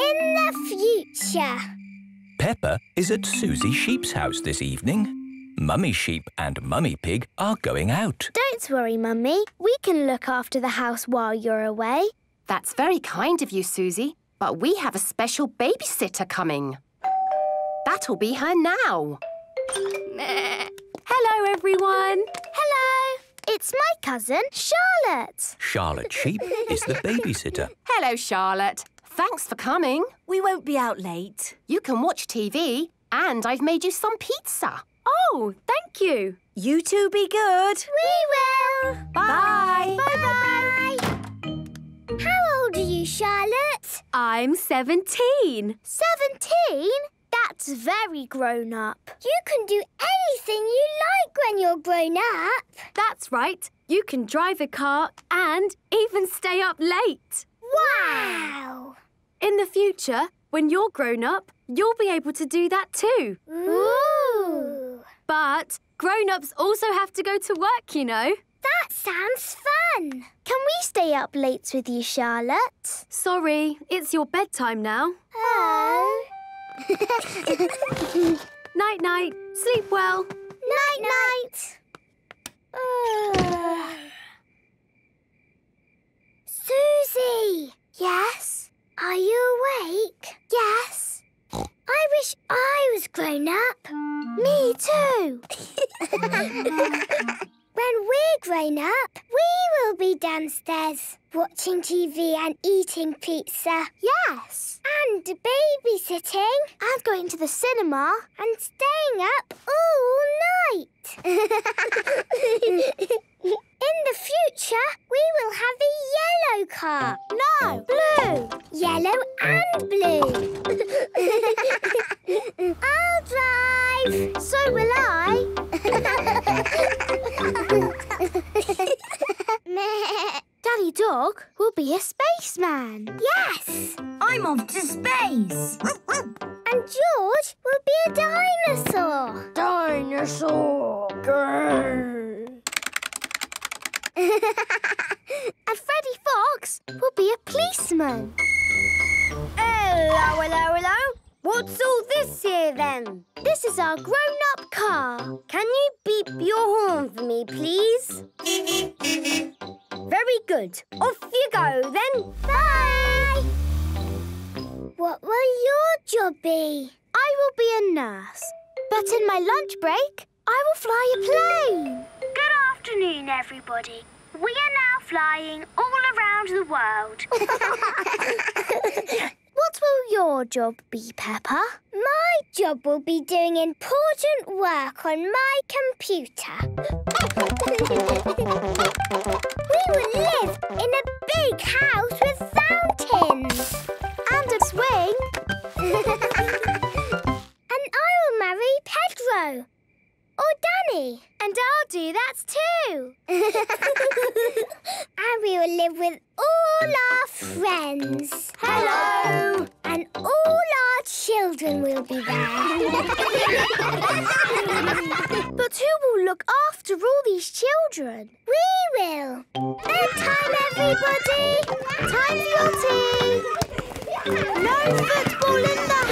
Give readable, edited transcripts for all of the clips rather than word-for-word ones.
in the future. Peppa is at Susie Sheep's house this evening. Mummy Sheep and Mummy Pig are going out. Don't worry, Mummy. We can look after the house while you're away. That's very kind of you, Susie, but we have a special babysitter coming. That'll be her now. Hello, everyone. Hello. It's my cousin, Charlotte. Charlotte Sheep is the babysitter. Hello, Charlotte. Thanks for coming. We won't be out late. You can watch TV, and I've made you some pizza. Oh, thank you. You two be good. We will. Bye. Bye-bye. How old are you, Charlotte? I'm 17. 17? That's very grown up. You can do anything you like when you're grown up. That's right. You can drive a car and even stay up late. Wow! In the future, when you're grown up, you'll be able to do that too. Ooh! But grown-ups also have to go to work, you know. That sounds fun. Can we stay up late with you, Charlotte? Sorry, it's your bedtime now. Oh. Night-night. Sleep well. Night-night. Susie! Yes? Are you awake? Yes. I wish I was grown up. Me too. When we're grown up, we will be downstairs watching TV and eating pizza. Yes. And babysitting. And going to the cinema. And staying up all night. In the future, we will have a yellow car. No. Blue. Yellow and blue. I'll drive. So will I. Daddy Dog will be a spaceman. Yes! I'm off to space. And George will be a dinosaur. Dinosaur. Grrr. And Freddy Fox will be a policeman. Hello, hello, hello. What's all this here, then? This is our grown-up car. Can you beep your horn for me, please? Very good. Off you go, then. Bye! What will your job be? I will be a nurse. But in my lunch break, I will fly a plane. Good afternoon, everybody. We are now flying all around the world. What will your job be, Peppa? My job will be doing important work on my computer. We will live in a big house with fountains. And a swing. And I will marry Pedro. Or Danny. And I'll do that too. And we will live with all our friends. Hello. And all our children will be there. But who will look after all these children? We will. Bedtime, everybody. Time for your tea. No football in the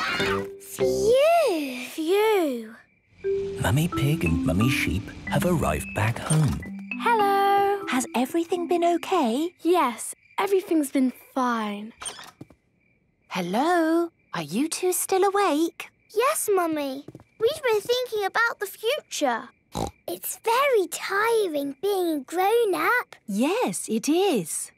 house. Phew. Phew. Mummy Pig and Mummy Sheep have arrived back home. Hello. Has everything been okay? Yes, everything's been fine. Hello. Are you two still awake? Yes, Mummy. We've been thinking about the future. It's very tiring being grown up. Yes, it is.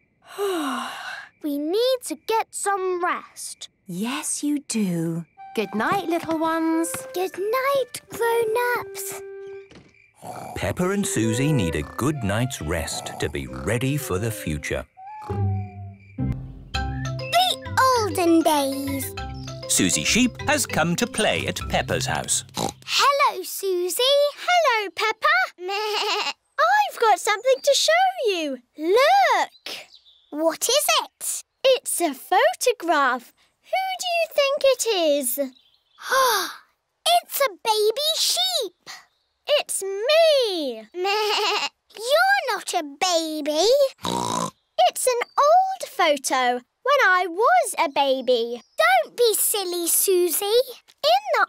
We need to get some rest. Yes, you do. Good night, little ones. Good night, grown-ups. Peppa and Susie need a good night's rest to be ready for the future. The olden days. Susie Sheep has come to play at Peppa's house. Hello, Susie. Hello, Peppa. I've got something to show you. Look. What is it? It's a photograph. Who do you think it is? It's a baby sheep. It's me. You're not a baby. It's an old photo. when I was a baby. Don't be silly, Susie. In the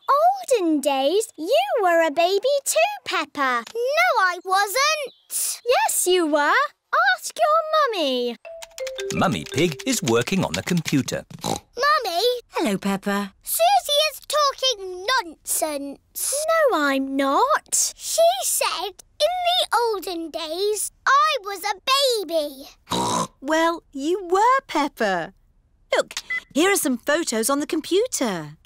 olden days, you were a baby too, Peppa. No, I wasn't. Yes, you were. Ask your mummy. Mummy Pig is working on the computer. Mummy! Hello, Peppa. Susie is talking nonsense. No, I'm not. She said in the olden days I was a baby. Well, you were, Peppa. Look, here are some photos on the computer.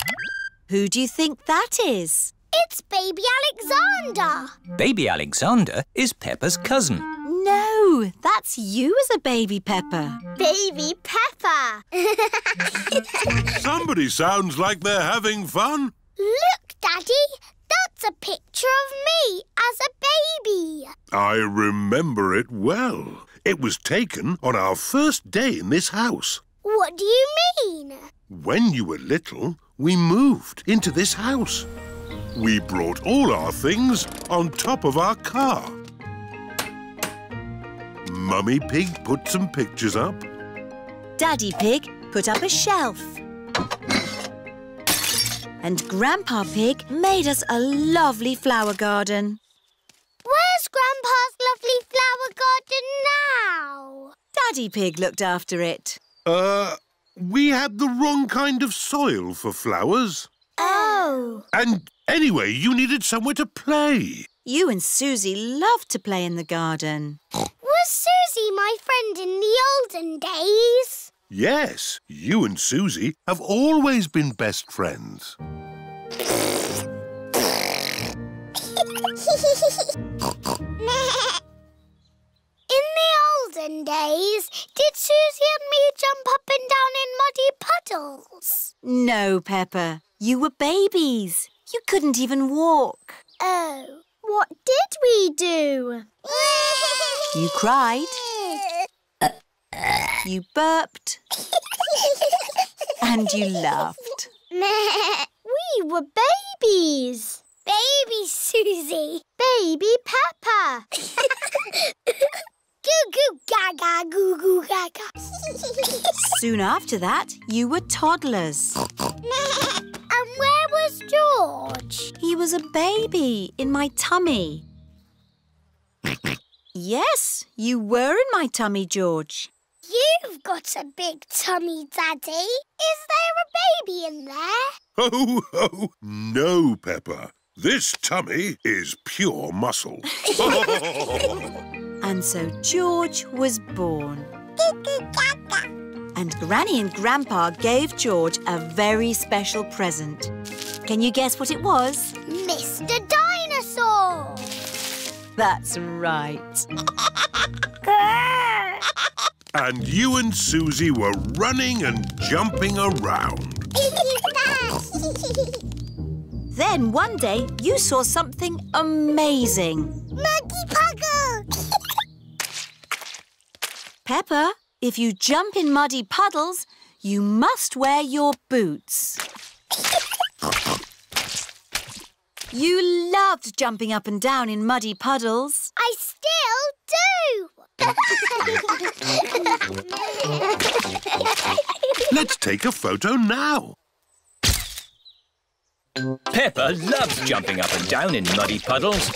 Who do you think that is? It's Baby Alexander. Baby Alexander is Peppa's cousin. No, that's you as a baby, Peppa. Baby Peppa. Somebody sounds like they're having fun. Look, Daddy, that's a picture of me as a baby. I remember it well. It was taken on our first day in this house. What do you mean? When you were little, we moved into this house. We brought all our things on top of our car. Mummy Pig put some pictures up. Daddy Pig put up a shelf. And Grandpa Pig made us a lovely flower garden. Where's Grandpa's lovely flower garden now? Daddy Pig looked after it. We had the wrong kind of soil for flowers. Oh. And anyway, you needed somewhere to play. You and Susie loved to play in the garden. Was Susie my friend in the olden days? Yes, you and Susie have always been best friends. In the olden days, did Susie and me jump up and down in muddy puddles? No, Peppa. You were babies. You couldn't even walk. Oh, what did we do? You cried. You burped. And you laughed. We were babies. Baby Susie. Baby Peppa. Goo goo gaga, goo goo gaga. Soon after that, you were toddlers. And where was George? He was a baby in my tummy. Yes, you were in my tummy, George. You've got a big tummy, Daddy. Is there a baby in there? Ho, ho, no, Peppa. This tummy is pure muscle. And so George was born. And Granny and Grandpa gave George a very special present. Can you guess what it was? Mr. Dinosaur! That's right. And you and Susie were running and jumping around. Then one day you saw something amazing. Muggy Puddle! Peppa, if you jump in muddy puddles, you must wear your boots. You loved jumping up and down in muddy puddles. I still do! Let's take a photo now. Peppa loves jumping up and down in muddy puddles.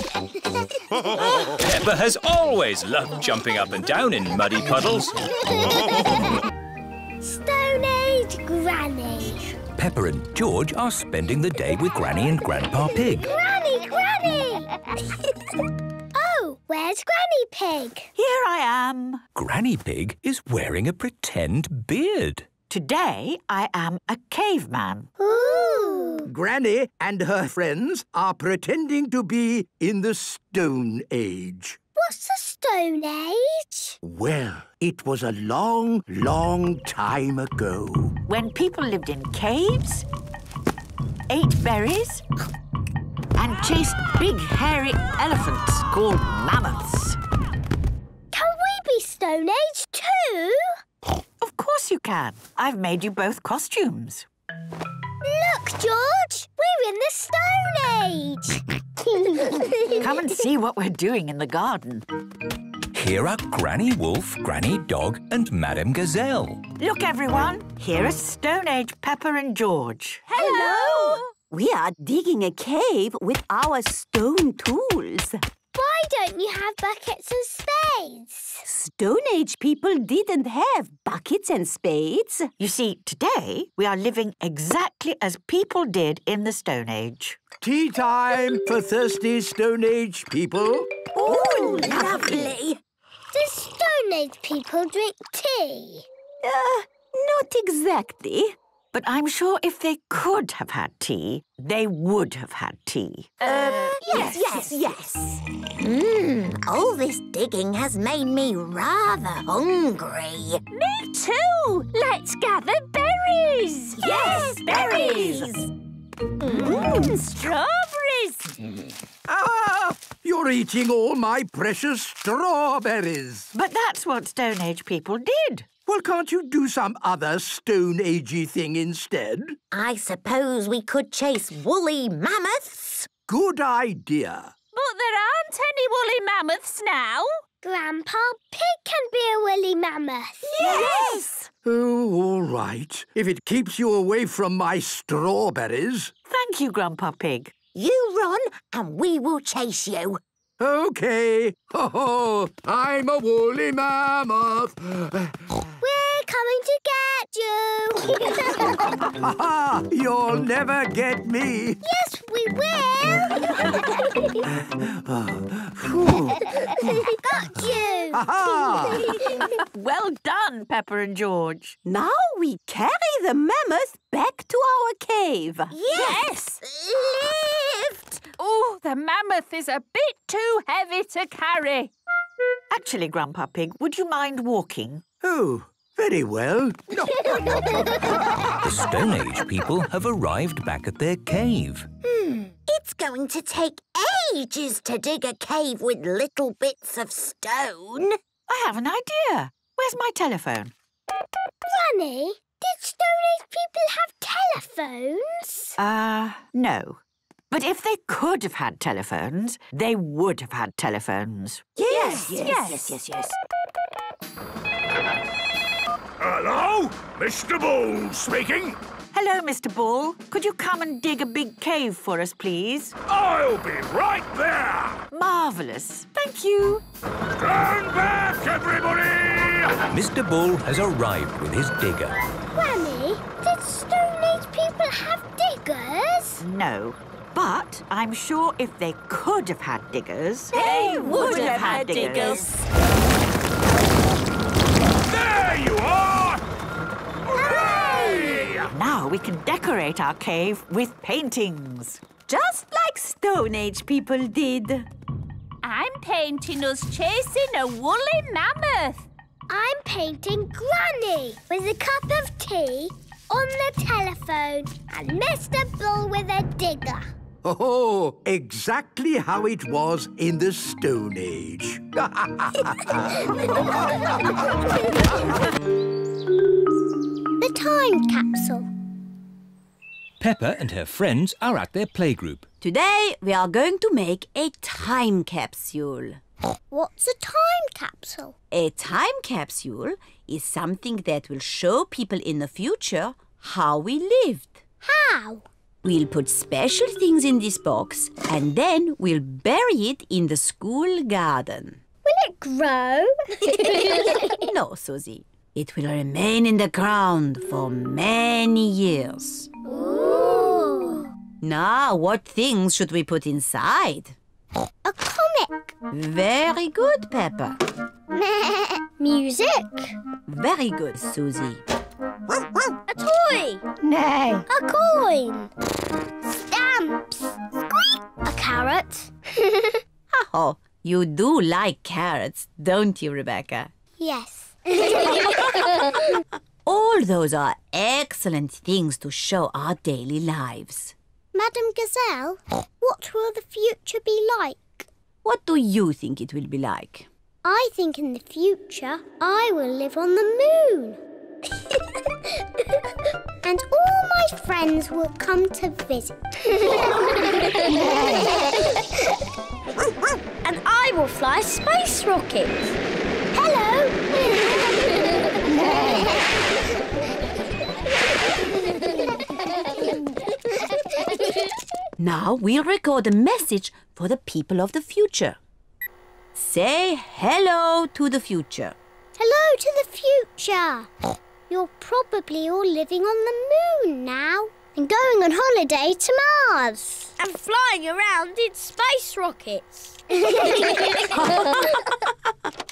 Peppa has always loved jumping up and down in muddy puddles. Stone Age Granny. Peppa and George are spending the day with Granny and Grandpa Pig. Granny, Granny! Oh, where's Granny Pig? Here I am. Granny Pig is wearing a pretend beard. Today, I am a caveman. Ooh! Granny and her friends are pretending to be in the Stone Age. What's the Stone Age? Well, it was a long, long time ago. When people lived in caves, ate berries, and chased big, hairy elephants called mammoths. Can we be Stone Age too? Of course you can. I've made you both costumes. Look, George, we're in the Stone Age. Come and see what we're doing in the garden. Here are Granny Wolf, Granny Dog and Madame Gazelle. Look, everyone. Here are Stone Age Peppa and George. Hello! We are digging a cave with our stone tools. Why don't you have buckets and spades? Stone Age people didn't have buckets and spades. You see, today we are living exactly as people did in the Stone Age. Tea time for thirsty Stone Age people. Oh, lovely. Do Stone Age people drink tea? Not exactly. But I'm sure if they could have had tea, they would have had tea. Yes. All this digging has made me rather hungry. Me too! Let's gather berries! Yes, berries! Strawberries! Ah! You're eating all my precious strawberries. But that's what Stone Age people did. Well, can't you do some other Stone Agey thing instead? I suppose we could chase woolly mammoths. Good idea. But there aren't any woolly mammoths now. Grandpa Pig can be a woolly mammoth. Yes! Oh, all right. If it keeps you away from my strawberries. Thank you, Grandpa Pig. You run and we will chase you. OK. Ho-ho! I'm a woolly mammoth. We're coming to get you. Ha-ha! You'll never get me. Yes, we will. Got you. Ha-ha! Well done, Peppa and George. Now we carry the mammoth back to our cave. Yes. Lift. Oh, the mammoth is a bit too heavy to carry. Actually, Grandpa Pig, would you mind walking? Oh, very well. The Stone Age people have arrived back at their cave. It's going to take ages to dig a cave with little bits of stone. I have an idea. Where's my telephone? Granny, did Stone Age people have telephones? No. But if they could have had telephones, they would have had telephones. Yes. Hello? Mr. Bull speaking. Hello, Mr. Bull. Could you come and dig a big cave for us, please? I'll be right there. Marvellous. Thank you. Turn back, everybody! Mr. Bull has arrived with his digger. Granny, did Stone Age people have diggers? No. But I'm sure if they could have had diggers, they would have had diggers. There you are! Hooray! Now we can decorate our cave with paintings. Just like Stone Age people did. I'm painting us chasing a woolly mammoth. I'm painting Granny with a cup of tea on the telephone and Mr. Bull with a digger. Oh, exactly how it was in the Stone Age. The Time Capsule. Peppa and her friends are at their playgroup. Today we are going to make a time capsule. What's a time capsule? A time capsule is something that will show people in the future how we lived. How? We'll put special things in this box and then we'll bury it in the school garden. Will it grow? No, Susie. It will remain in the ground for many years. Ooh. Now, what things should we put inside? A comic. Very good, Peppa. Music. Very good, Susie. A toy. No. A coin. Stamps. Squeak. A carrot. Oh, you do like carrots, don't you, Rebecca? Yes. All those are excellent things to show our daily lives. Madame Gazelle, what will the future be like? What do you think it will be like? I think in the future I will live on the moon. And all my friends will come to visit. And I will fly a space rocket. Hello. Now we'll record a message for the people of the future. Say hello to the future. Hello to the future. You're probably all living on the moon now and going on holiday to Mars. And flying around in space rockets.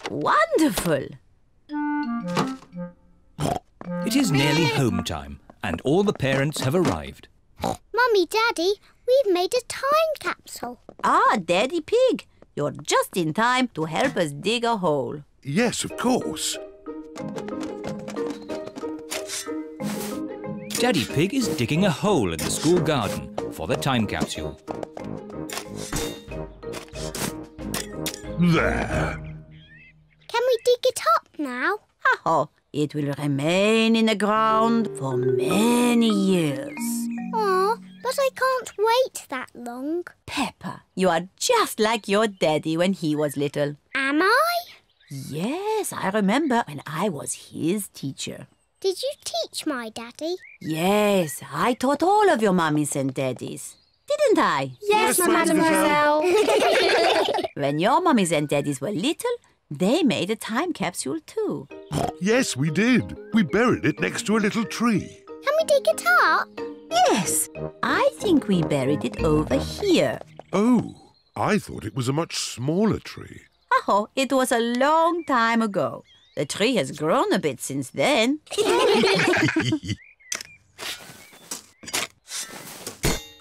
Wonderful. It is nearly home time and all the parents have arrived. Mummy, Daddy, we've made a time capsule. Ah, Daddy Pig, you're just in time to help us dig a hole. Yes, of course. Daddy Pig is digging a hole in the school garden for the time capsule. There. Can we dig it up now? Oh, it will remain in the ground for many years. Aw, but I can't wait that long. Peppa, you are just like your daddy when he was little. Am I? Yes, I remember when I was his teacher. Did you teach my daddy? Yes, I taught all of your mummies and daddies. Didn't I? Yes, Mademoiselle. When your mummies and daddies were little, they made a time capsule too. Yes, we did. We buried it next to a little tree. Can we dig it up? Yes, I think we buried it over here. Oh, I thought it was a much smaller tree. Oh, it was a long time ago. The tree has grown a bit since then.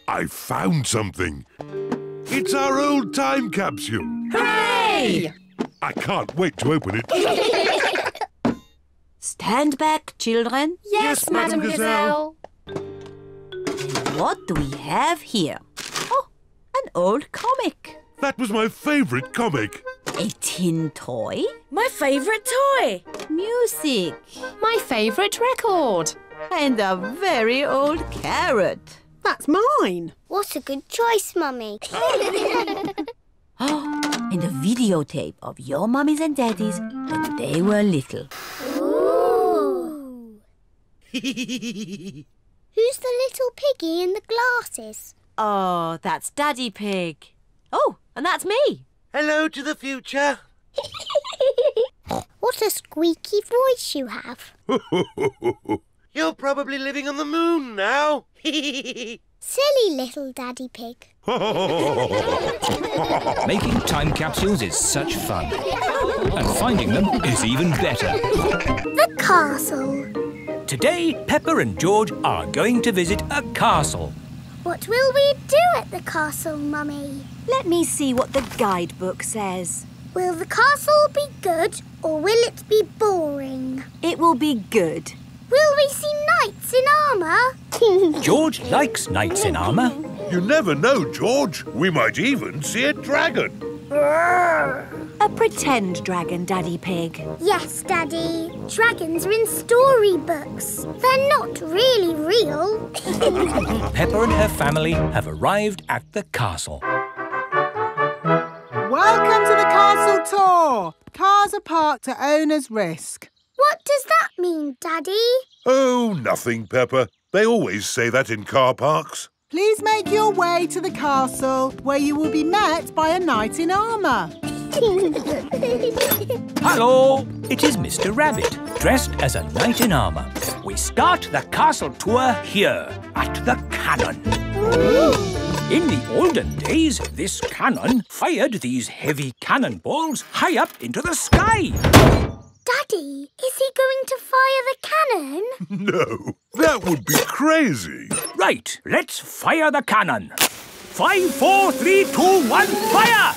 I found something. It's our old time capsule. Hooray! I can't wait to open it. Stand back, children. Yes, Madame Gazelle. What do we have here? Oh, an old comic. That was my favourite comic. A tin toy? My favourite toy. Music. My favourite record. And a very old carrot. That's mine. What a good choice, Mummy. And a videotape of your mummies and daddies when they were little. Ooh. Who's the little piggy in the glasses? Oh, that's Daddy Pig. Oh, and that's me. Hello to the future. What a squeaky voice you have. You're probably living on the moon now. Silly little Daddy Pig. Making time capsules is such fun. And finding them is even better. The castle. Today, Peppa and George are going to visit a castle. What will we do at the castle, Mummy? Let me see what the guidebook says. Will the castle be good or will it be boring? It will be good. Will we see knights in armour? George likes knights in armour. You never know, George. We might even see a dragon. A pretend dragon, Daddy Pig. Yes, Daddy. Dragons are in storybooks. They're not really real. Peppa and her family have arrived at the castle. Welcome to the castle tour. Cars are parked at owner's risk. What does that mean, Daddy? Oh, nothing, Peppa. They always say that in car parks. Please make your way to the castle, where you will be met by a knight in armour. Hello! It is Mr. Rabbit, dressed as a knight in armour. We start the castle tour here, at the cannon. Ooh. In the olden days, this cannon fired these heavy cannonballs high up into the sky. Daddy, is he going to fire the cannon? No, that would be crazy. Right, let's fire the cannon. 5, 4, 3, 2, 1, fire!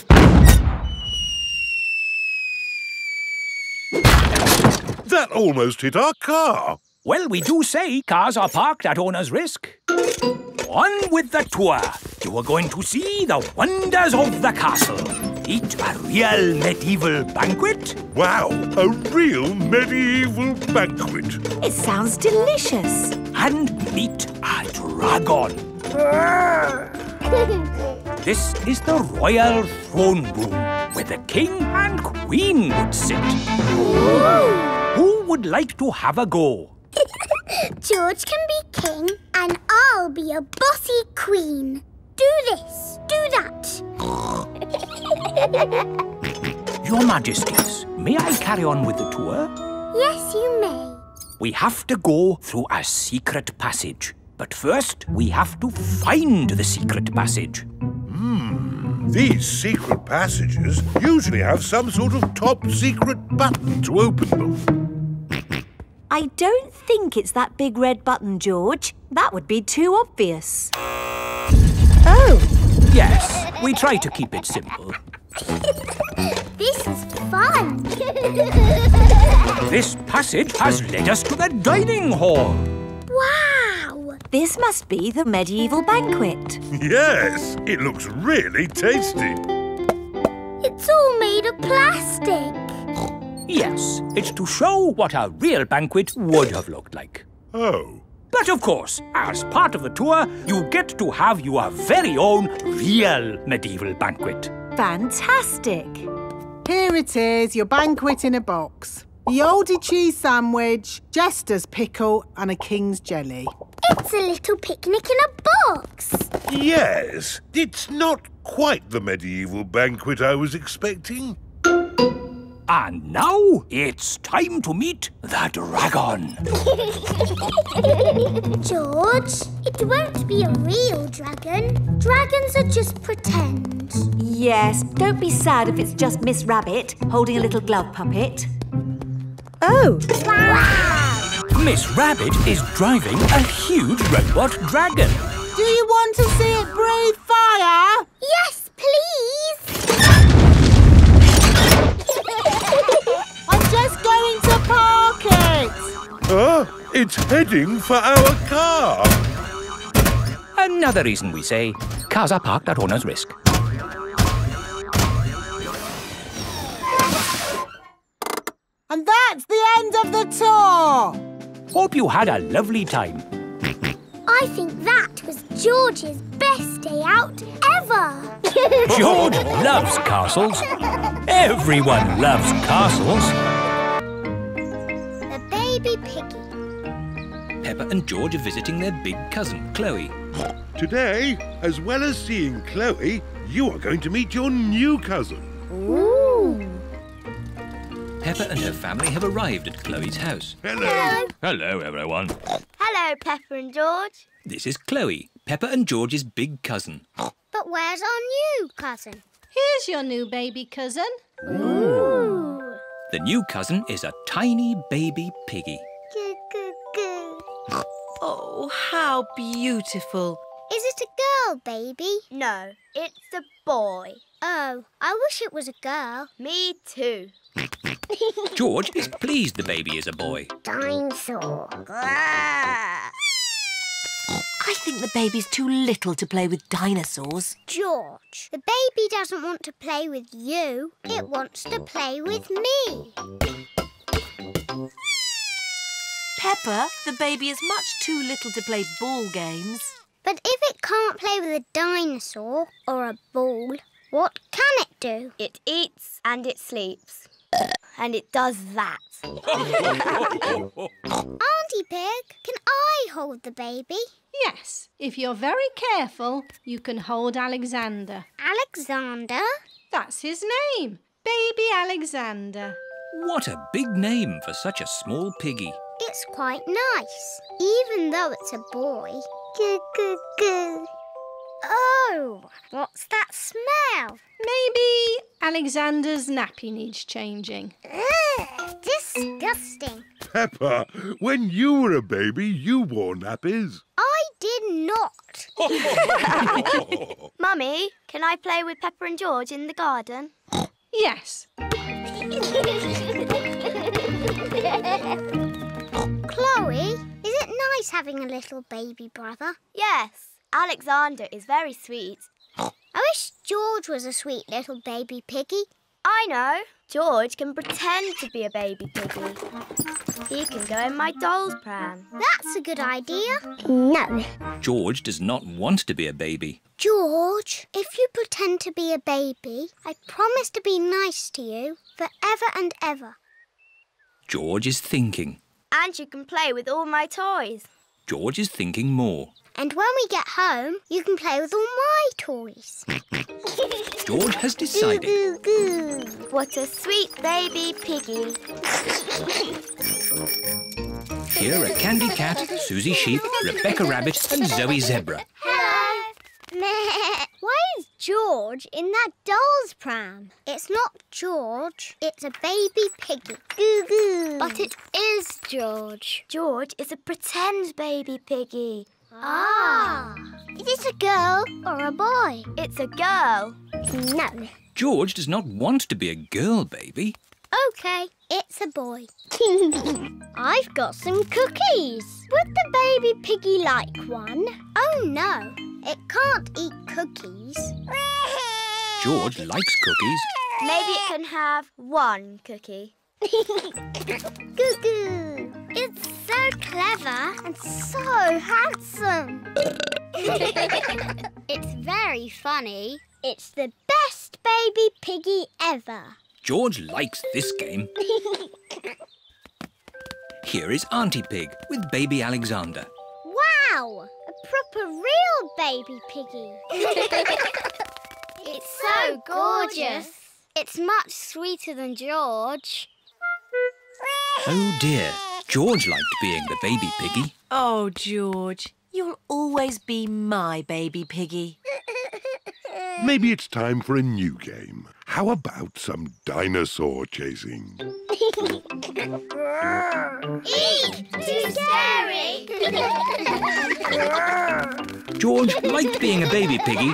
That almost hit our car. Well, we do say cars are parked at owner's risk. On with the tour. You are going to see the wonders of the castle. Eat a real medieval banquet? Wow, a real medieval banquet. It sounds delicious. And meet a dragon. This is the royal throne room where the king and queen would sit. Ooh. Who would like to have a go? George can be king and I'll be a bossy queen. Do this, do that. Your Majesties, may I carry on with the tour? Yes, you may. We have to go through a secret passage. But first, we have to find the secret passage. These secret passages usually have some sort of top secret button to open them. I don't think it's that big red button, George. That would be too obvious. Oh! Yes, we try to keep it simple. This is fun! This passage has led us to the dining hall. Wow! This must be the medieval banquet. Yes, it looks really tasty. It's all made of plastic. Yes, it's to show what a real banquet would have looked like. Oh. But of course, as part of the tour, you get to have your very own real medieval banquet. Fantastic. Here it is, your banquet in a box. Yoldy cheese sandwich, Jester's pickle and a king's jelly. It's a little picnic in a box. Yes, it's not quite the medieval banquet I was expecting. And now it's time to meet the dragon. George, it won't be a real dragon. Dragons are just pretend. Yes, don't be sad if it's just Miss Rabbit holding a little glove puppet. Oh! Wow! Miss Rabbit is driving a huge robot dragon. Do you want to see it breathe fire? Yes, please! I'm just going to park it! It's heading for our car! Another reason we say cars are parked at owner's risk. And that's the end of the tour! Hope you had a lovely time. I think that was George's best day out ever! George loves castles. Everyone loves castles. The baby piggy. Peppa and George are visiting their big cousin, Chloe. Today, as well as seeing Chloe, you are going to meet your new cousin. Ooh! Peppa and her family have arrived at Chloe's house. Hello. Hello, everyone. Hello, Peppa and George. This is Chloe, Peppa and George's big cousin. But where's our new cousin? Here's your new baby cousin. Ooh. The new cousin is a tiny baby piggy. Goo, goo, goo. Oh, how beautiful. Is it a girl, baby? No, it's a boy. Oh, I wish it was a girl. Me too. George is pleased the baby is a boy. Dinosaur. I think the baby's too little to play with dinosaurs. George, the baby doesn't want to play with you. It wants to play with me. Peppa, the baby is much too little to play ball games. But if it can't play with a dinosaur or a ball, what can it do? It eats and it sleeps. And it does that. Auntie Pig, can I hold the baby? Yes, if you're very careful, you can hold Alexander. Alexander? That's his name, Baby Alexander. What a big name for such a small piggy. It's quite nice, even though it's a boy. Goo, goo, goo. Oh, what's that smell? Maybe Alexander's nappy needs changing. Ugh, disgusting. Peppa, when you were a baby, you wore nappies. I did not. Mummy, can I play with Peppa and George in the garden? Yes. Chloe, is it nice having a little baby brother? Yes. Alexander is very sweet. I wish George was a sweet little baby piggy. I know. George can pretend to be a baby piggy. He can go in my doll's pram. That's a good idea. No. George does not want to be a baby. George, if you pretend to be a baby, I promise to be nice to you forever and ever. George is thinking. And you can play with all my toys. George is thinking more. And when we get home, you can play with all my toys. George has decided. Goo, goo, goo. What a sweet baby piggy. Here are Candy Cat, Susie Sheep, Rebecca Rabbit and Zoe Zebra. Hello. Why is George in that doll's pram? It's not George, it's a baby piggy. Goo, goo. But it is George. George is a pretend baby piggy. Ah! Is this a girl or a boy? It's a girl. No. George does not want to be a girl, baby. OK, it's a boy. I've got some cookies. Would the baby piggy like one? Oh, no. It can't eat cookies. George likes cookies. Maybe it can have one cookie. Goo-goo. It's so clever and so handsome. It's very funny. It's the best baby piggy ever. George likes this game. Here is Auntie Pig with Baby Alexander. Wow! A proper real baby piggy. It's so gorgeous. It's much sweeter than George. Oh dear, George liked being the baby piggy. Oh, George, you'll always be my baby piggy. Maybe it's time for a new game. How about some dinosaur chasing? Eek! Too scary! George liked being a baby piggy,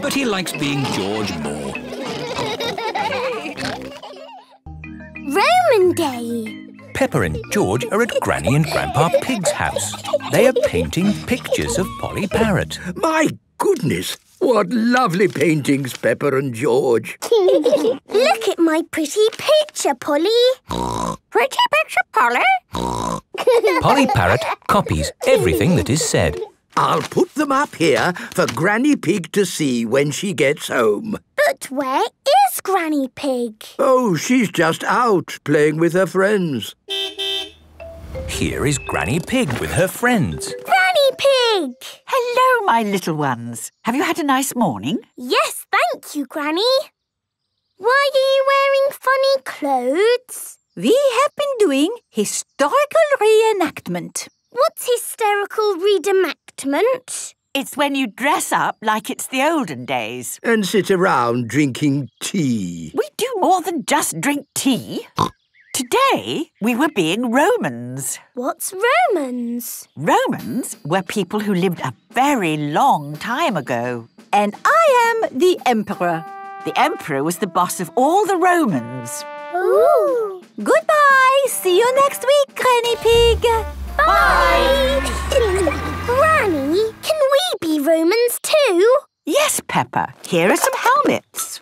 but he likes being George more. Roman Day! Peppa and George are at Granny and Grandpa Pig's house. They are painting pictures of Polly Parrot. My goodness! What lovely paintings, Peppa and George. Look at my pretty picture, Polly. Pretty picture, Polly? Polly Parrot copies everything that is said. I'll put them up here for Granny Pig to see when she gets home. But where is Granny Pig? Oh, she's just out playing with her friends. Here is Granny Pig with her friends. Granny Pig! Hello, my little ones. Have you had a nice morning? Yes, thank you, Granny. Why are you wearing funny clothes? We have been doing historical reenactment. What's hysterical reenactment? It's when you dress up like it's the olden days. And sit around drinking tea. We do more than just drink tea. Today, we were being Romans. What's Romans? Romans were people who lived a very long time ago. And I am the Emperor. The Emperor was the boss of all the Romans. Ooh. Goodbye. See you next week, Granny Pig. Bye. Granny, can we be Romans too? Yes, Peppa. Here are some helmets.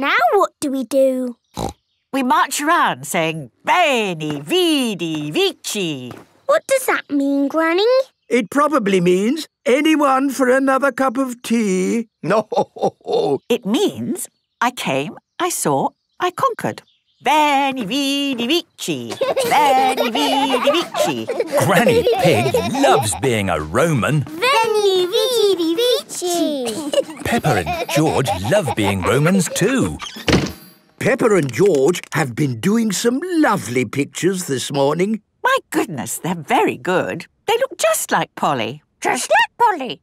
Now what do we do? We march around saying, Veni, vidi, vici. What does that mean, Granny? It probably means, anyone for another cup of tea? No. It means, I came, I saw, I conquered. Veni, vidi, vici. Veni, vidi, vici. Granny Pig loves being a Roman. Veni, vidi, vici. Peppa and George love being Romans too. Peppa and George have been doing some lovely pictures this morning. My goodness, they're very good. They look just like Polly. Just like Polly.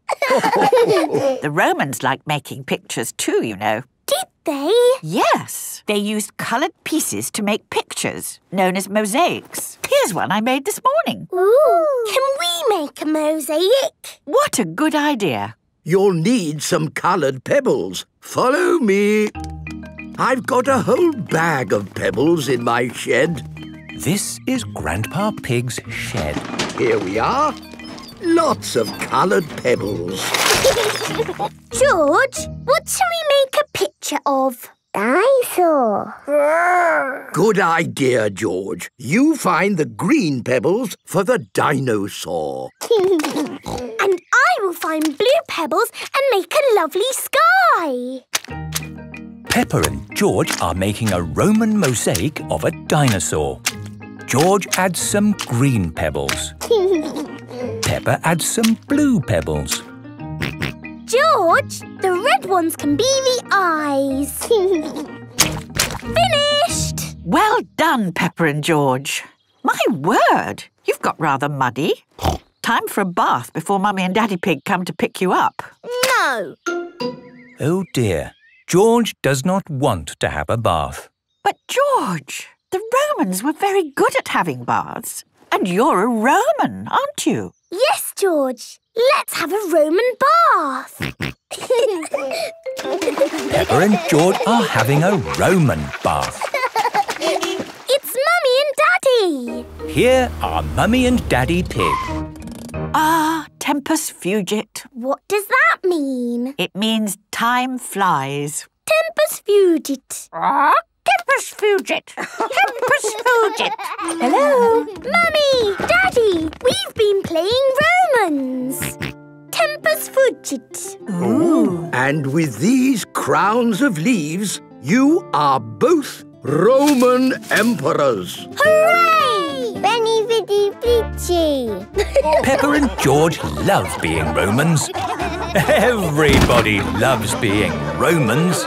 The Romans like making pictures too, you know. Did they? Yes. They used coloured pieces to make pictures, known as mosaics. Here's one I made this morning. Ooh. Can we make a mosaic? What a good idea. You'll need some coloured pebbles. Follow me. I've got a whole bag of pebbles in my shed. This is Grandpa Pig's shed. Here we are. Lots of coloured pebbles. George, what shall we make a picture of? Dinosaur. Good idea, George. You find the green pebbles for the dinosaur. And I will find blue pebbles and make a lovely sky. Peppa and George are making a Roman mosaic of a dinosaur. George adds some green pebbles. Peppa adds some blue pebbles. George, the red ones can be the eyes. Finished! Well done, Peppa and George. My word, you've got rather muddy. Time for a bath before Mummy and Daddy Pig come to pick you up. No! Oh dear, George does not want to have a bath. But George, the Romans were very good at having baths. And you're a Roman, aren't you? Yes, George. Let's have a Roman bath. Peppa and George are having a Roman bath. It's Mummy and Daddy. Here are Mummy and Daddy Pig. Ah, Tempus Fugit. What does that mean? It means time flies. Tempus Fugit. Ah, Tempus Fugit. Tempus Fugit. Hello. Mummy, Daddy, we've been playing Romans. Tempus Fugit. Ooh. And with these crowns of leaves, you are both Roman emperors. Hooray! Veni, vidi, vici. Peppa and George love being Romans. Everybody loves being Romans.